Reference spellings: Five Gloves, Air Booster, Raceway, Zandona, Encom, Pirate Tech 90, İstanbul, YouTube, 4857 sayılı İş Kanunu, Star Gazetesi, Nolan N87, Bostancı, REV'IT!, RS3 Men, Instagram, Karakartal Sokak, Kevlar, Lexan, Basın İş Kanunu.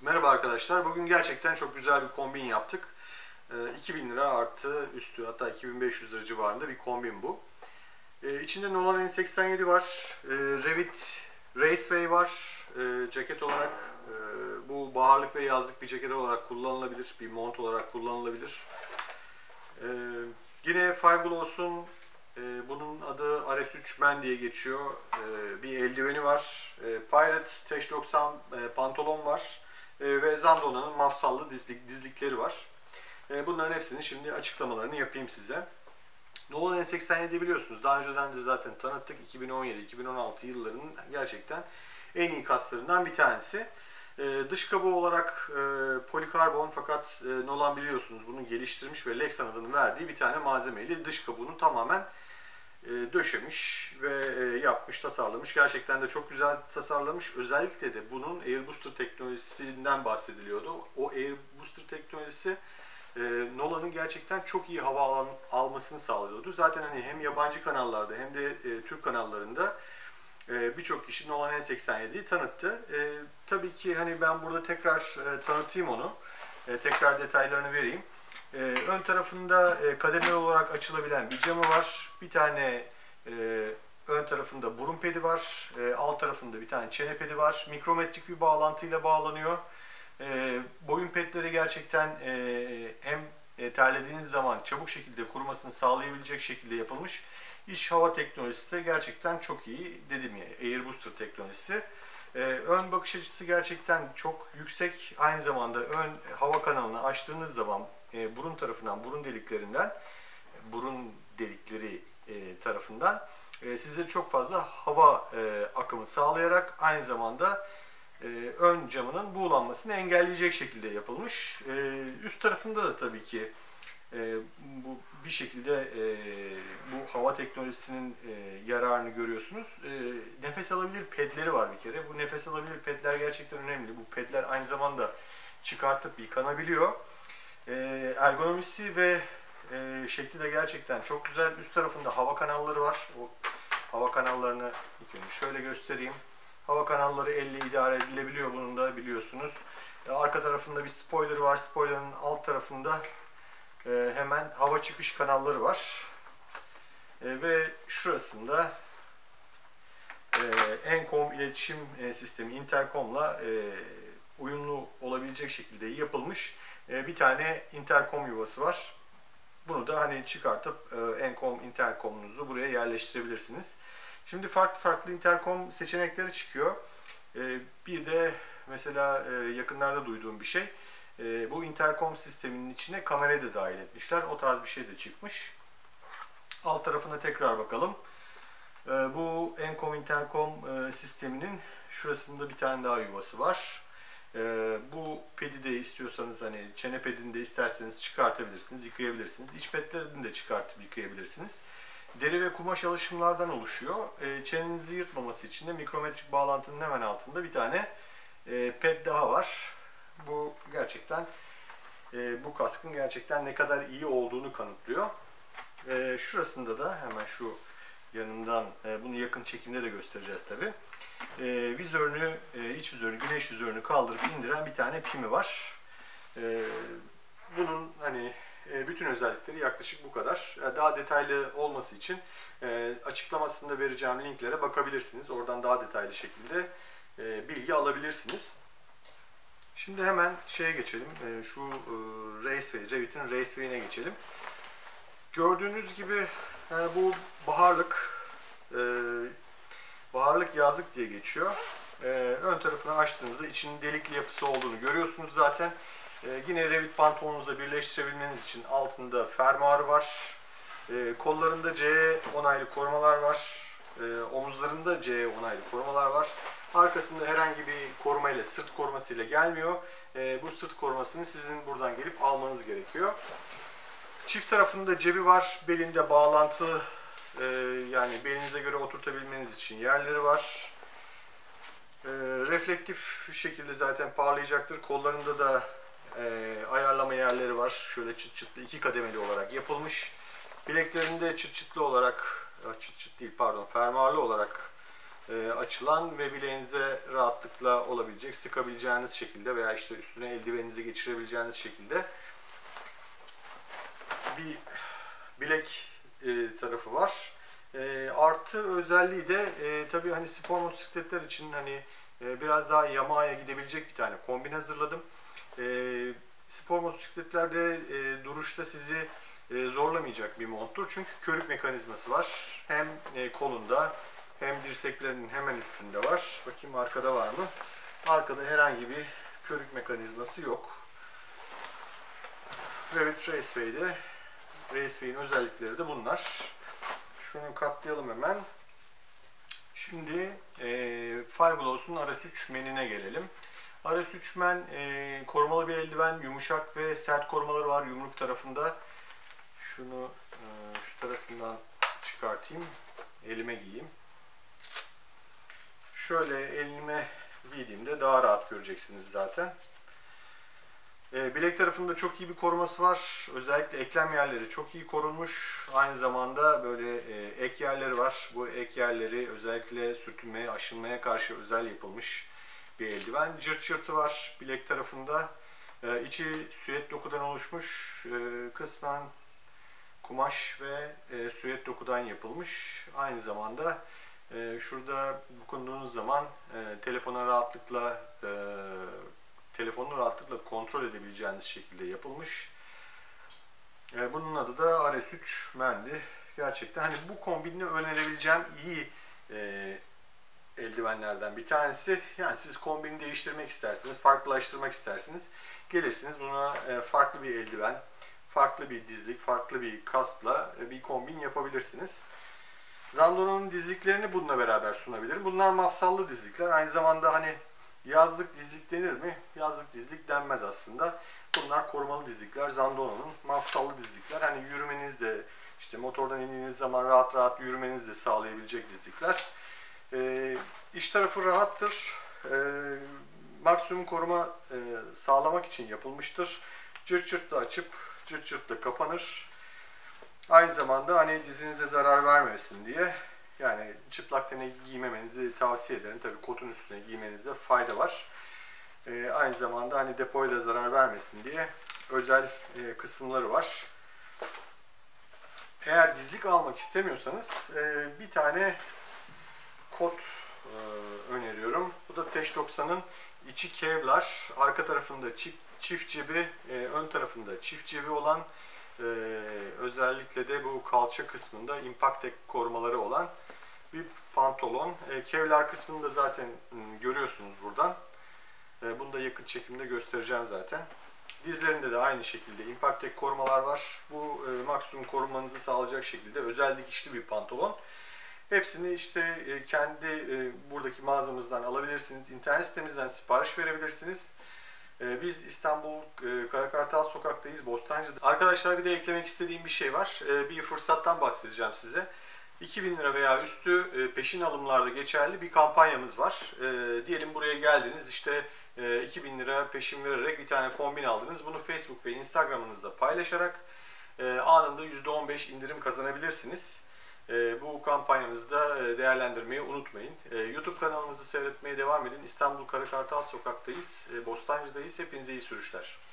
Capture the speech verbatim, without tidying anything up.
Merhaba arkadaşlar, bugün gerçekten çok güzel bir kombin yaptık. iki bin lira artı üstü, hatta iki bin beş yüz lira civarında bir kombin bu. İçinde Nolan N seksen yedi var, REV'IT! Raceway var. Ceket olarak bu baharlık ve yazlık bir ceket olarak kullanılabilir, bir mont olarak kullanılabilir. Yine Five Gloves'un, bunun adı R S üç Men diye geçiyor, bir eldiveni var. Pirate Tech doksan pantolon var ve Zandona'nın mafsallı dizlik, dizlikleri var. Bunların hepsini şimdi açıklamalarını yapayım size. Nolan N seksen yedi biliyorsunuz, daha önceden de zaten tanıttık. iki bin on yedi iki bin on altı yıllarının gerçekten en iyi kaslarından bir tanesi. Dış kabuğu olarak polikarbon, fakat Nolan biliyorsunuz bunu geliştirmiş ve Lexan adını verdiği bir tane malzemeyle dış kabuğunu tamamen döşemiş ve yapmış, tasarlamış. Gerçekten de çok güzel tasarlamış. Özellikle de bunun Air Booster teknolojisinden bahsediliyordu. O Air Booster teknolojisi Nolan'ın gerçekten çok iyi hava almasını sağlıyordu. Zaten hani hem yabancı kanallarda hem de Türk kanallarında birçok kişi Nolan N seksen yedi'yi tanıttı. Tabii ki hani ben burada tekrar tanıtayım onu. Tekrar detaylarını vereyim. Ön tarafında kademeli olarak açılabilen bir camı var. Bir tane ön tarafında burun pedi var. Alt tarafında bir tane çene pedi var. Mikrometrik bir bağlantıyla bağlanıyor. E, boyun pedleri gerçekten e, hem e, terlediğiniz zaman çabuk şekilde kurumasını sağlayabilecek şekilde yapılmış. İç hava teknolojisi de gerçekten çok iyi, dedim ya, Air Booster teknolojisi. E, ön bakış açısı gerçekten çok yüksek. Aynı zamanda ön hava kanalını açtığınız zaman e, burun tarafından, burun deliklerinden, burun delikleri e, tarafından e, size çok fazla hava e, akımı sağlayarak aynı zamanda ön camının buğulanmasını engelleyecek şekilde yapılmış. Üst tarafında da tabii ki bu bir şekilde bu hava teknolojisinin yararını görüyorsunuz. Nefes alabilir pedleri var bir kere. Bu nefes alabilir pedler gerçekten önemli. Bu pedler aynı zamanda çıkartıp yıkanabiliyor. Ergonomisi ve şekli de gerçekten çok güzel. Üst tarafında hava kanalları var. O hava kanallarını şöyle göstereyim. Hava kanalları elle idare edilebiliyor, bunun da biliyorsunuz. Arka tarafında bir spoiler var. Spoiler'ın alt tarafında hemen hava çıkış kanalları var. Ve şurasında Encom iletişim sistemi, Intercom'la uyumlu olabilecek şekilde yapılmış bir tane Intercom yuvası var. Bunu da hani çıkartıp Encom Intercom'unuzu buraya yerleştirebilirsiniz. Şimdi farklı farklı interkom seçenekleri çıkıyor. Bir de mesela yakınlarda duyduğum bir şey, bu interkom sisteminin içine kamerayı da dahil etmişler. O tarz bir şey de çıkmış. Alt tarafına tekrar bakalım. Bu Encom interkom sisteminin şurasında bir tane daha yuvası var. Bu pedi de istiyorsanız, hani çene pedini de isterseniz çıkartabilirsiniz, yıkayabilirsiniz. İç pedlerini de çıkartıp yıkayabilirsiniz. Deri ve kumaş alışımlardan oluşuyor. Çenenizi yırtmaması için de mikrometrik bağlantının hemen altında bir tane ped daha var. Bu gerçekten, bu kaskın gerçekten ne kadar iyi olduğunu kanıtlıyor. Şurasında da hemen şu yanından, bunu yakın çekimde de göstereceğiz tabi. Vizörünü, iç vizörünü, güneş vizörünü kaldırıp indiren bir tane pimi var. Bunun hani bütün özellikleri yaklaşık bu kadar. Daha detaylı olması için açıklamasında vereceğim linklere bakabilirsiniz. Oradan daha detaylı şekilde bilgi alabilirsiniz. Şimdi hemen şeye geçelim. Şu Raceway, REV'IT!'in Raceway'ine geçelim. Gördüğünüz gibi yani bu baharlık, baharlık yazlık diye geçiyor. Ön tarafını açtığınızda içinin delikli yapısı olduğunu görüyorsunuz zaten. Yine REV'IT! Pantolonunuzla birleştirebilmeniz için altında fermuarı var. Kollarında C E onaylı korumalar var. Omuzlarında C E onaylı korumalar var. Arkasında herhangi bir korumayla, sırt korumasıyla gelmiyor. Bu sırt korumasını sizin buradan gelip almanız gerekiyor. Çift tarafında cebi var. Belinde bağlantı, yani belinize göre oturtabilmeniz için yerleri var. Reflektif şekilde zaten parlayacaktır. Kollarında da E, ayarlama yerleri var. Şöyle çıt çıtlı, iki kademeli olarak yapılmış. Bileklerinde çıt çıtlı olarak, çıt çıt değil pardon, fermuarlı olarak e, açılan ve bileğinize rahatlıkla olabilecek, sıkabileceğiniz şekilde veya işte üstüne eldiveninizi geçirebileceğiniz şekilde bir bilek e, tarafı var. E, artı özelliği de e, tabii hani spor motosikletler için hani e, biraz daha yamaya gidebilecek bir tane kombin hazırladım. E, spor motosikletlerde e, duruşta sizi e, zorlamayacak bir monttur. Çünkü körük mekanizması var. Hem e, kolunda hem dirseklerinin hemen üstünde var. Bakayım arkada var mı? Arkada herhangi bir körük mekanizması yok. REV'IT! Raceway'de Raceway'in özellikleri de bunlar. Şunu katlayalım hemen. Şimdi e, Five Gloves'un R S üç Men'ine gelelim. R S üç Men e, korumalı bir eldiven, yumuşak ve sert korumaları var yumruk tarafında. Şunu e, şu tarafından çıkartayım, elime giyeyim. Şöyle elime giydiğimde daha rahat göreceksiniz zaten. E, bilek tarafında çok iyi bir koruması var. Özellikle eklem yerleri çok iyi korunmuş. Aynı zamanda böyle e, ek yerleri var. Bu ek yerleri özellikle sürtünmeye, aşınmaya karşı özel yapılmış bir eldiven. Cırt cırtı var bilek tarafında. E, içi süet dokudan oluşmuş. E, kısmen kumaş ve e, süet dokudan yapılmış. Aynı zamanda e, şurada dokunduğunuz zaman e, telefona rahatlıkla e, telefonunu rahatlıkla kontrol edebileceğiniz şekilde yapılmış. E, bunun adı da R S üç Men'di. Gerçekten hani bu kombinini önerebileceğim iyi e, eldivenlerden bir tanesi. Yani siz kombini değiştirmek istersiniz, farklılaştırmak istersiniz. Gelirsiniz buna e, farklı bir eldiven, farklı bir dizlik, farklı bir kasla e, bir kombin yapabilirsiniz. Zandona'nın dizliklerini bununla beraber sunabilirim. Bunlar mafsallı dizlikler. Aynı zamanda hani yazlık dizlik denir mi? Yazlık dizlik denmez aslında. Bunlar korumalı dizlikler. Zandona'nın mafsallı dizlikler. Hani yürümenizde, işte motordan indiğiniz zaman rahat rahat yürümenizi de sağlayabilecek dizlikler. Ee, iç tarafı rahattır. Ee, maksimum koruma e, sağlamak için yapılmıştır. Cırt cırtla açıp cırt cırtla kapanır. Aynı zamanda hani dizinize zarar vermesin diye. Yani çıplak tene giymemenizi tavsiye ederim. Tabii kotun üstüne giymenizde fayda var. Ee, aynı zamanda hani depoya da zarar vermesin diye özel e, kısımları var. Eğer dizlik almak istemiyorsanız e, bir tane kot e, öneriyorum. Bu da Tech doksanın içi kevlar, arka tarafında çift, çift cebi, e, ön tarafında çift cebi olan Ee, özellikle de bu kalça kısmında impact tech korumaları olan bir pantolon. Ee, kevlar kısmını da zaten ıı, görüyorsunuz buradan. Ee, bunu da yakın çekimde göstereceğim zaten. Dizlerinde de aynı şekilde impact tech korumalar var. Bu e, maksimum korumanızı sağlayacak şekilde özel dikişli bir pantolon. Hepsini işte e, kendi e, buradaki mağazamızdan alabilirsiniz. İnternet sitemizden sipariş verebilirsiniz. Biz İstanbul Karakartal Sokak'tayız, Bostancı'da. Arkadaşlar bir de eklemek istediğim bir şey var. Bir fırsattan bahsedeceğim size. iki bin lira veya üstü peşin alımlarda geçerli bir kampanyamız var. Diyelim buraya geldiniz, işte iki bin lira peşin vererek bir tane kombin aldınız. Bunu Facebook ve Instagram'ınızda paylaşarak anında yüzde on beş indirim kazanabilirsiniz. Bu kampanyamızda değerlendirmeyi unutmayın. YouTube kanalımızı seyretmeye devam edin. İstanbul Karakartal Sokak'tayız, Bostancı'dayız. Hepinize iyi sürüşler.